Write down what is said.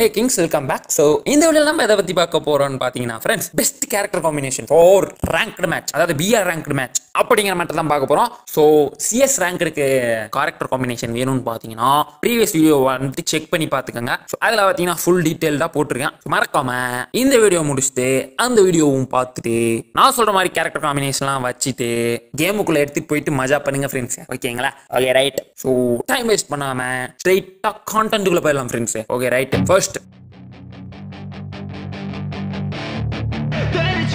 Hey Kings, welcome back. So இந்த வீடியோல நம்ம எதை பத்தி பார்க்க போறோம்னு பாத்தீங்கன்னா friends best character combination for ranked match, அதாவது BR ரேங்க்ட் மேட்ச் அப்படிங்கற மேட்டர் தான் பார்க்க போறோம். சோ CS ரேங்க்ருக்கு கரெக்டர் காம்பினேஷன் வேணும்னு பாத்தீங்கன்னா previous video வந்து செக் பண்ணி பாத்துக்கங்க. சோ அதுல பாத்தீங்கன்னா full detailed-ஆ போட்டுருக்கேன். மறக்காம இந்த வீடியோ முடிச்சிட்டு அந்த வீடியோவும் பார்த்துட்டு நான் சொல்ற மாதிரி கரெக்டர் காம்பினேஷன்லாம் வச்சிட்டு கேமுக்குள்ள எடுத்து போயிட்டு மஜா பண்ணுங்க फ्रेंड्स. ஓகேங்களா? Okay right. So time waste பண்ணாம ஸ்ட்ரைட்டா கான்டென்ட்க்குள்ள போயிடலாம் फ्रेंड्स. Okay right. First,